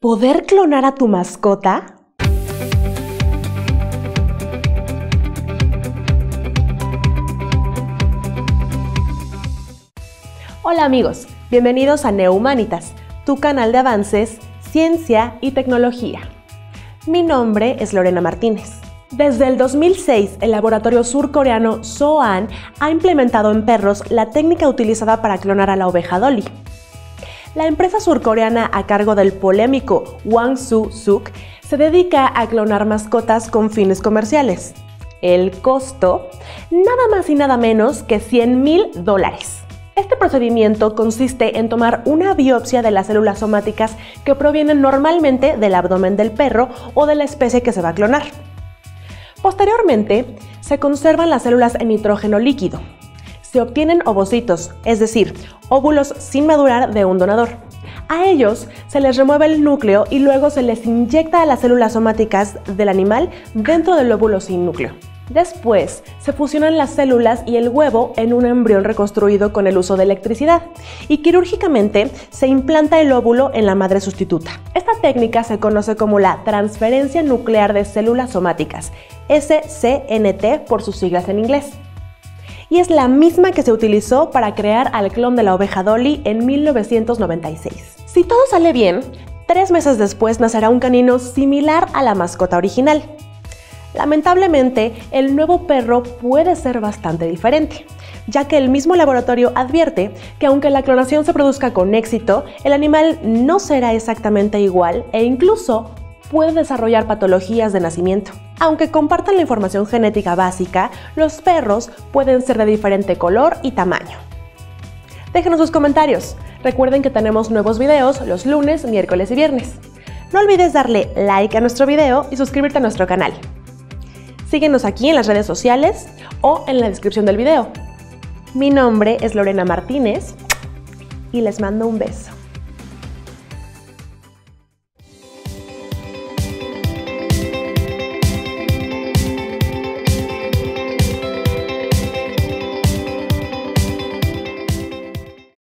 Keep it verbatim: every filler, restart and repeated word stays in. ¿Poder clonar a tu mascota? Hola amigos, bienvenidos a NeoHumanitas, tu canal de avances, ciencia y tecnología. Mi nombre es Lorena Martínez. Desde el dos mil seis, el laboratorio surcoreano Sooam ha implementado en perros la técnica utilizada para clonar a la oveja Dolly. La empresa surcoreana a cargo del polémico Hwang Woo-Suk se dedica a clonar mascotas con fines comerciales. El costo, nada más y nada menos que cien mil dólares. Este procedimiento consiste en tomar una biopsia de las células somáticas que provienen normalmente del abdomen del perro o de la especie que se va a clonar. Posteriormente, se conservan las células en nitrógeno líquido. Se obtienen ovocitos, es decir, óvulos sin madurar de un donador. A ellos se les remueve el núcleo y luego se les inyecta a las células somáticas del animal dentro del óvulo sin núcleo. Después, se fusionan las células y el huevo en un embrión reconstruido con el uso de electricidad y quirúrgicamente se implanta el óvulo en la madre sustituta. Esta técnica se conoce como la transferencia nuclear de células somáticas, S C N T por sus siglas en inglés. Y es la misma que se utilizó para crear al clon de la oveja Dolly en mil novecientos noventa y seis. Si todo sale bien, tres meses después nacerá un canino similar a la mascota original. Lamentablemente, el nuevo perro puede ser bastante diferente, ya que el mismo laboratorio advierte que aunque la clonación se produzca con éxito, el animal no será exactamente igual e incluso puede desarrollar patologías de nacimiento. Aunque compartan la información genética básica, los perros pueden ser de diferente color y tamaño. Déjenos sus comentarios. Recuerden que tenemos nuevos videos los lunes, miércoles y viernes. No olvides darle like a nuestro video y suscribirte a nuestro canal. Síguenos aquí en las redes sociales o en la descripción del video. Mi nombre es Lorena Martínez y les mando un beso.